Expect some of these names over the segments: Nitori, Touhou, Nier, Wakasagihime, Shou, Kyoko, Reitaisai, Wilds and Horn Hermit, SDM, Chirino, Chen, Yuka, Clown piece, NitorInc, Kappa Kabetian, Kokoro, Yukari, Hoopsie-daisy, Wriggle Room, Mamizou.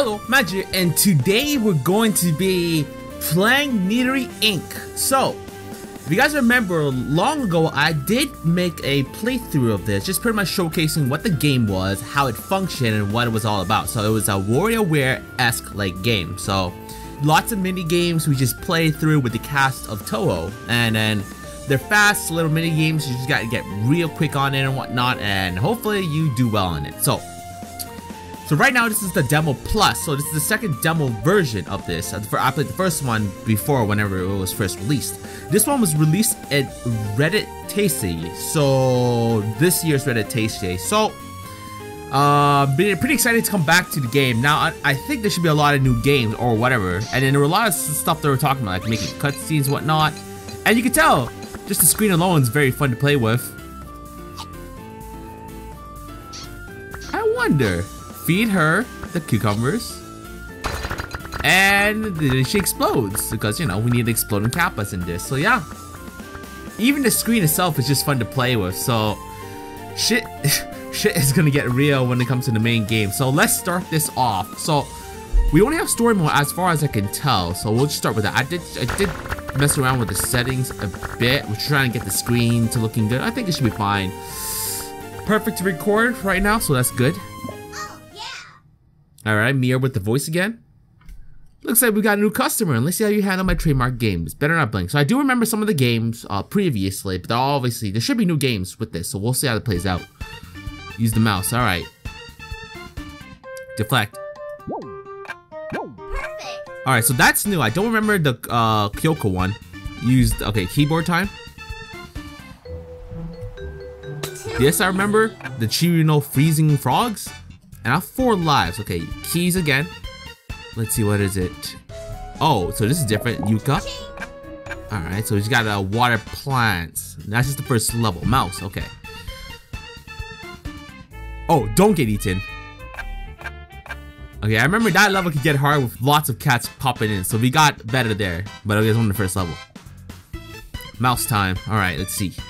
Hello, Majir, and today we're going to be playing NitorInc. So, if you guys remember, long ago I did make a playthrough of this, just pretty much showcasing what the game was, how it functioned, and what it was all about. So it was a WarioWare-esque like game. So lots of mini games we just played through with the cast of Touhou, and then they're fast little mini games. You just gotta get real quick on it and whatnot, and hopefully you do well in it. So right now this is the demo plus. So this is the second demo version of this. I played the first one before, whenever it was first released. This one was released at Reitaisai. So this year's Reitaisai. So been pretty excited to come back to the game. Now I think there should be a lot of new games or whatever. And then there were a lot of stuff they were talking about, like making cutscenes, whatnot. And you can tell, just the screen alone is very fun to play with. I wonder. Feed her the cucumbers. And then she explodes. Because, you know, we need exploding kappas in this. So, yeah. Even the screen itself is just fun to play with. So, shit is gonna get real when it comes to the main game. So, let's start this off. So, we only have story mode as far as I can tell. So, we'll just start with that. I did mess around with the settings a bit. We're trying to get the screen to looking good. I think it should be fine. Perfect to record right now, so that's good. Oh, yeah. Alright, Nier with the voice again. Looks like we got a new customer, and let's see how you handle my trademark games. Better not blink. So I do remember some of the games previously, but obviously there should be new games with this, so we'll see how it plays out. Use the mouse, alright. Deflect. Alright, so that's new. I don't remember the Kyoko one. Used, okay, keyboard time. This I remember, the Chirino freezing frogs. And I have 4 lives. Okay, keys again. Let's see, what is it? Oh, so this is different, Yuka. Alright, so he's got a water plants. That's just the first level. Mouse, okay. Oh, don't get eaten. Okay, I remember that level could get hard with lots of cats popping in, so we got better there. But okay, it's on the first level. Mouse time. Alright, let's see. Perfect.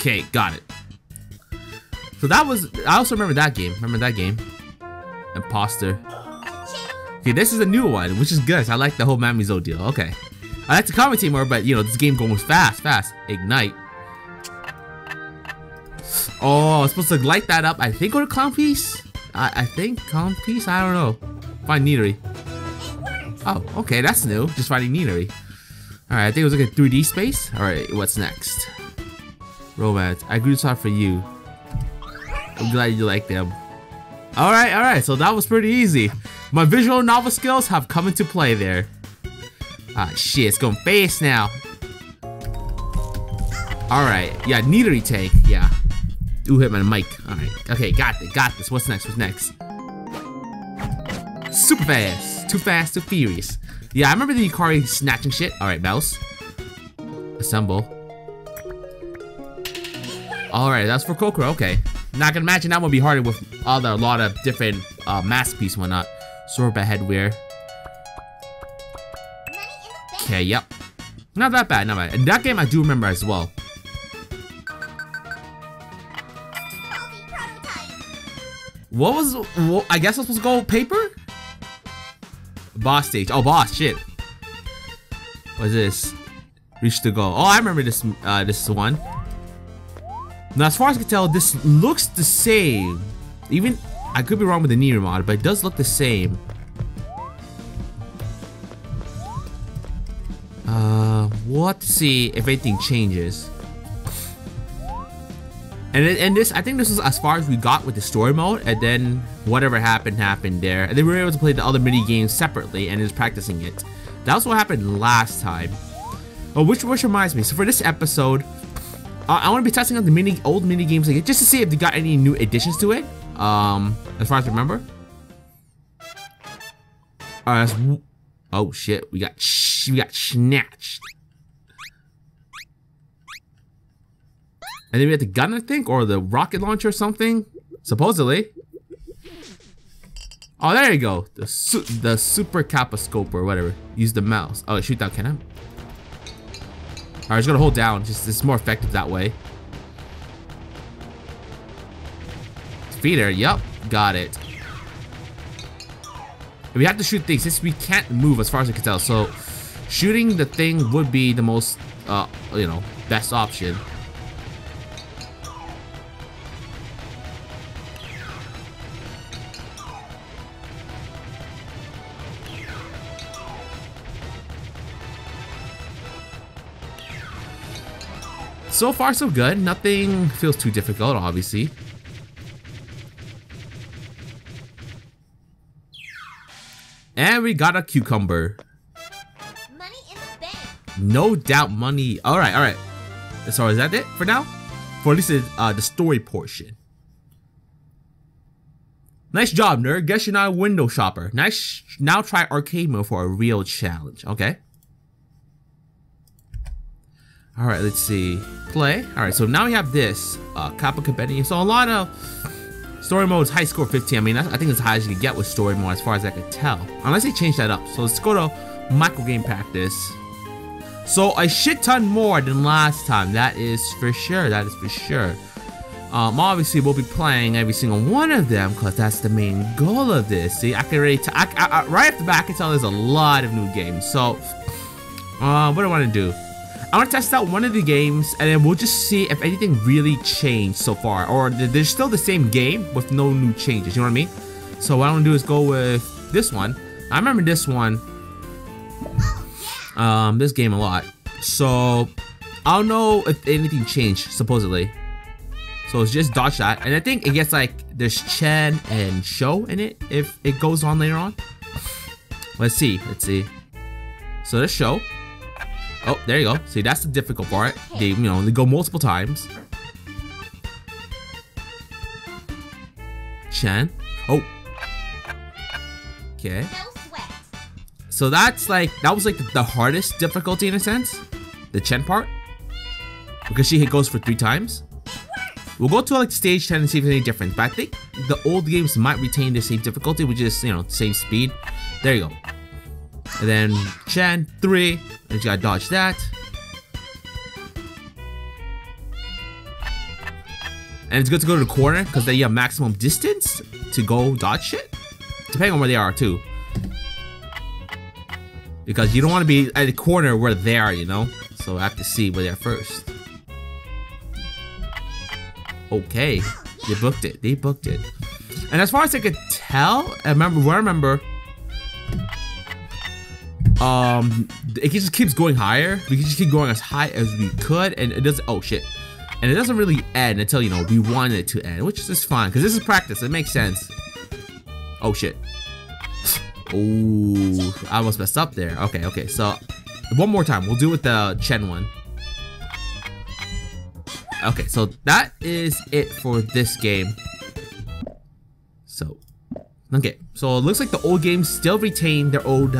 Okay, got it. So that was... I also remember that game. Remember that game? Imposter. Okay, this is a new one, which is good. So I like the whole Mamizou deal. Okay. I like to commentate more, but, you know, this game goes fast. Ignite. Oh, I was supposed to light that up, I think, on a clown piece? Clown piece? I don't know. Find Nitori. Oh, okay, that's new. Just finding Nitori. Alright, I think it was like a 3D space. Alright, what's next? Romance. I grew this out for you. I'm glad you like them. Alright, so that was pretty easy. My visual novel skills have come into play there. Ah, shit, it's going fast now. Alright, yeah, Nitori tank, yeah. Ooh, hit my mic. Alright. Okay, got this. What's next? What's next? Super fast, too furious. Yeah, I remember the Yukari snatching shit. Alright, mouse. Assemble. Alright, that's for Kokoro. Okay. Now I can imagine that would be harder with a lot of different mask piece and whatnot. Sorba headwear. Okay, yep. Not that bad. And that game I do remember as well. What, I guess I was supposed to go paper? Boss stage. Oh, boss, shit. What's this? Reach the goal. Oh, I remember this this one. Now, as far as I can tell, this looks the same. Even, I could be wrong with the Nier mod, but it does look the same. We'll have to see if anything changes. And this, I think this is as far as we got with the story mode, and then whatever happened there. And then we were able to play the other mini games separately and just practicing it. That was what happened last time. Oh, which reminds me, so for this episode, I want to be testing out the old mini games again, just to see if they got any new additions to it. As far as I remember. Alright, oh shit, we got snatched. And then we had the gun, I think, or the rocket launcher or something, supposedly. Oh, there you go. The super kappa scope or whatever. Use the mouse. Oh, shoot down, can I? Alright, just gonna hold down. Just, it's more effective that way. feeder. Yup, got it. And we have to shoot things since we can't move as far as we can tell. So shooting the thing would be the most, you know, best option. So far, so good. Nothing feels too difficult, obviously. And we got a cucumber. Money in the bank. No doubt money. Alright, alright. So is that it for now? For at least the story portion. Nice job, nerd. Guess you're not a window shopper. Nice. Now try arcade mode for a real challenge. Okay. Alright, let's see. Play. Alright, so now we have this. Kappa Kabetian. So a lot of story modes, high score 15. I mean, I think it's as high as you can get with story mode as far as I can tell. Unless they change that up. So let's go to micro game practice. So a shit ton more than last time. That is for sure. That is for sure. Obviously, we'll be playing every single one of them because that's the main goal of this. See, I can already tell. Right off the bat, I can tell there's a lot of new games. So, what do I want to do? I'm gonna test out one of the games and then we'll just see if anything really changed so far, or there's still the same game with no new changes, you know what I mean? So what I'm gonna do is go with this one. I remember this one, this game a lot, so I don't know if anything changed supposedly. So it's just dodge that, and I think it gets like, there's Chen and Shou in it if it goes on later on. Let's see, let's see. So there's Shou. Oh, there you go. See, that's the difficult part. They, you know, they go multiple times. Chen. Oh. Okay. So that's like, that was like the hardest difficulty in a sense. The Chen part. Because she goes for 3 times. We'll go to like stage 10 and see if there's any difference. But I think the old games might retain the same difficulty, which is, you know, same speed. There you go. And then Chen, 3. I just gotta dodge that. And it's good to go to the corner because they have maximum distance to go dodge shit. Depending on where they are too. Because you don't want to be at the corner where they are, you know? So I have to see where they're first. Okay. They booked it. They booked it. And as far as I could tell, I remember. It just keeps going higher. We can just keep going as high as we could, and it doesn't. Oh shit! And it doesn't really end until, you know, we want it to end, which is just fine because this is practice. It makes sense. Oh shit! Oh, I almost messed up there. Okay, okay. So one more time. We'll do it with the Chen one. Okay, so that is it for this game. So okay, so it looks like the old games still retain their old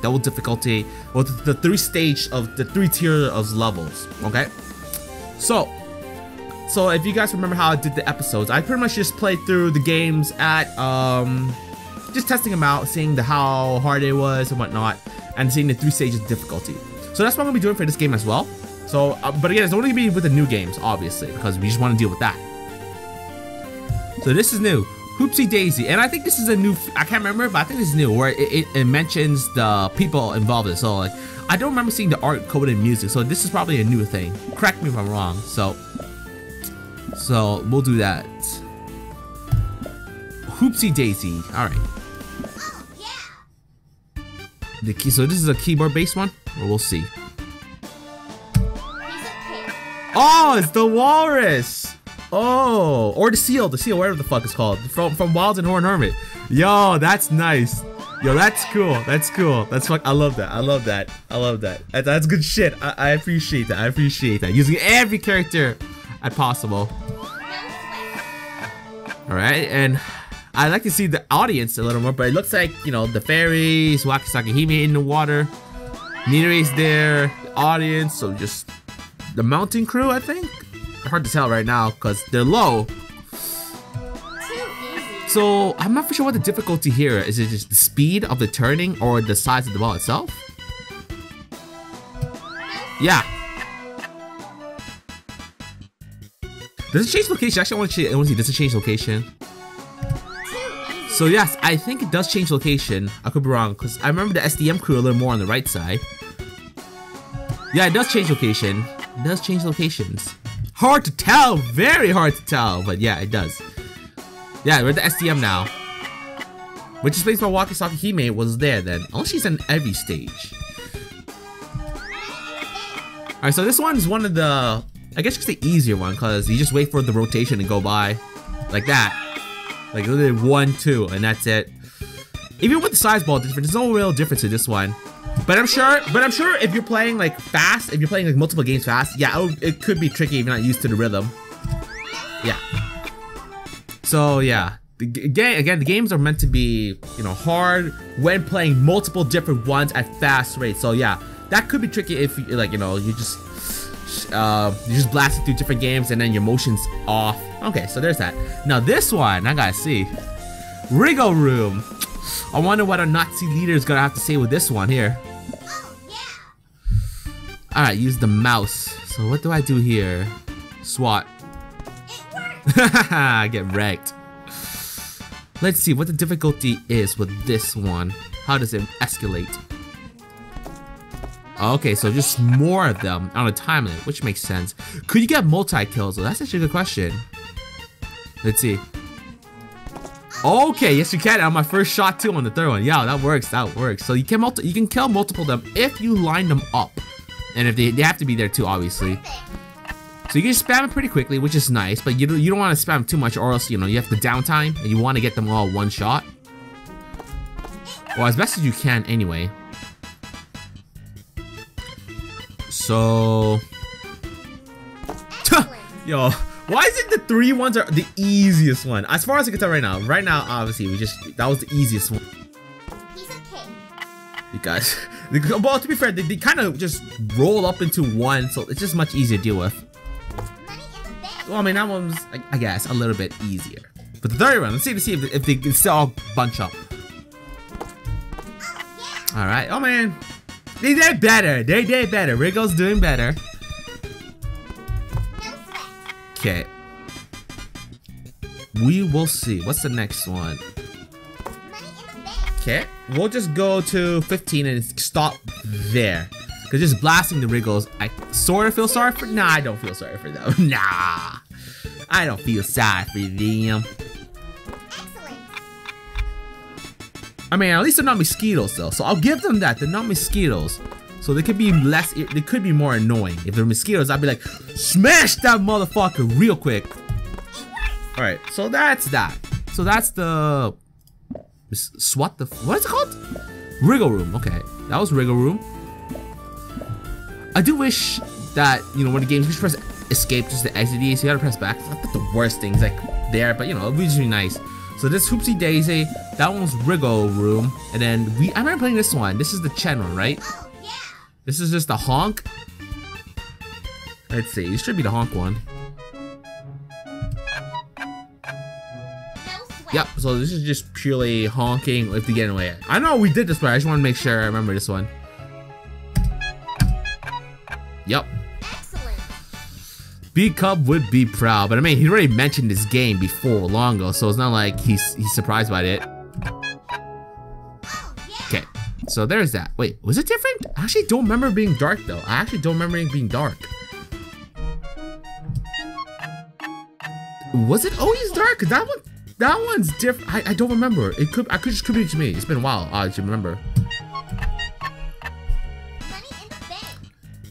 double difficulty, or the 3 stage of the 3 tier of levels. Okay, so if you guys remember how I did the episodes, I pretty much just played through the games at just testing them out, seeing how hard it was and whatnot, and seeing the 3 stages of difficulty. So that's what I'm gonna be doing for this game as well. So but again, it's only gonna be with the new games, obviously, because we just want to deal with that. So this is new, Hoopsie-daisy, and I think this is a new, I can't remember, but I think this is new, where it mentions the people involved in it. So like, I don't remember seeing the art, code, and music, so this is probably a new thing. Correct me if I'm wrong, so we'll do that. Hoopsie-daisy, alright. Oh, yeah. The key, so this is a keyboard-based one, or we'll see. Oh, it's the walrus! Oh, or the seal, whatever the fuck it's called, from Wilds and Horn Hermit. Yo, that's nice. Yo, that's cool. That's cool. That's fuck. I love that. I love that. I love that. That's good shit. I appreciate that. I appreciate that. Using every character as possible. All right, and I like to see the audience a little more, but it looks like, you know, the fairies, Wakasagihime in the water, Nitori's there, the audience, so just the mountain crew, I think. Hard to tell right now because they're low. So I'm not for sure what the difficulty here is. It just the speed of the turning or the size of the ball itself? Yeah. Does it change location? Actually, I want to see. Does it change location? So yes, I think it does change location. I could be wrong, because I remember the SDM crew a little more on the right side. Yeah, it does change location. It does change locations. Hard to tell, very hard to tell, but yeah, it does. Yeah, we're at the SDM now. Which is based on Wakasagihime was there then. Unless she's in every stage. Alright, so this one is one of the, I guess you could say easier one, because you just wait for the rotation to go by. Like that. Like literally 1, 2, and that's it. Even with the size ball difference, there's no real difference to this one. But I'm sure if you're playing like fast, if you're playing like multiple games fast, yeah, it could be tricky if you're not used to the rhythm. Yeah. So yeah, again, the games are meant to be, you know, hard when playing multiple different ones at fast rates. So yeah, that could be tricky if like, you know, you just blasting through different games and then your motion's off. Okay, so there's that. Now this one, I gotta see. Wriggle Room. I wonder what our Nazi leader is gonna have to say with this one here. Oh, yeah. Alright, use the mouse. So what do I do here? SWAT. Haha, get wrecked. Let's see what the difficulty is with this one. How does it escalate? Okay, so just more of them on a time limit, which makes sense. Could you get multi-kills? Well, that's actually a good question. Let's see. Okay, yes you can. On my first shot too on the third one. Yeah, that works, that works. So you can kill multiple of them if you line them up. And if they have to be there too, obviously. So you can spam it pretty quickly, which is nice, but you don't want to spam too much or else, you know, you have the downtime and you want to get them all one shot. Well, as best as you can anyway. So... Yo, why is it the three ones are the easiest one? As far as I can tell right now. Right now, obviously, that was the easiest one. He's okay. Because, well, to be fair, they kind of just roll up into one, so it's just much easier to deal with. Well, I mean, that one's, I guess, a little bit easier. But the third one, let's see if they can still all bunch up. Oh, yeah. Alright, oh man. They did better. They did better. Wriggle's doing better. Okay. We will see. What's the next one? Okay. We'll just go to 15 and stop there. Because just blasting the Wriggles, I sort of feel sorry for... Nah, I don't feel sorry for them. Nah. I don't feel sorry for them. I mean, at least they're not mosquitoes though, so I'll give them that. They're not mosquitoes, so they could be less. They could be more annoying. If they're mosquitoes, I'd be like, smash that motherfucker real quick. All right, so that's that. So that's the SWAT. What is it called? Wriggle Room. Okay, that was Wriggle Room. I do wish that, you know, when the game, you should press escape just to exit these. You gotta press back. It's not the worst things like there, but you know, it'd be really nice. So this Hoopsie-daisy, that one's Wriggle Room, and then I remember playing this one. This is the Chen one, right? Oh, yeah. This is just the honk. Let's see, this should be the honk one. Yep, so this is just purely honking with the getaway. I know we did this, but I just want to make sure I remember this one. Yep. B-Cub would be proud, but I mean, he already mentioned this game before, long ago, so it's not like he's surprised by it. Okay, so there's that. Wait, was it different? I actually don't remember being dark, though. I actually don't remember it being dark. Was it always dark? That one's different. I don't remember. It could be to me. It's been a while. I just remember.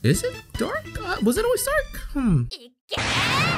Is it dark? Was it always dark? Hmm. Yeah.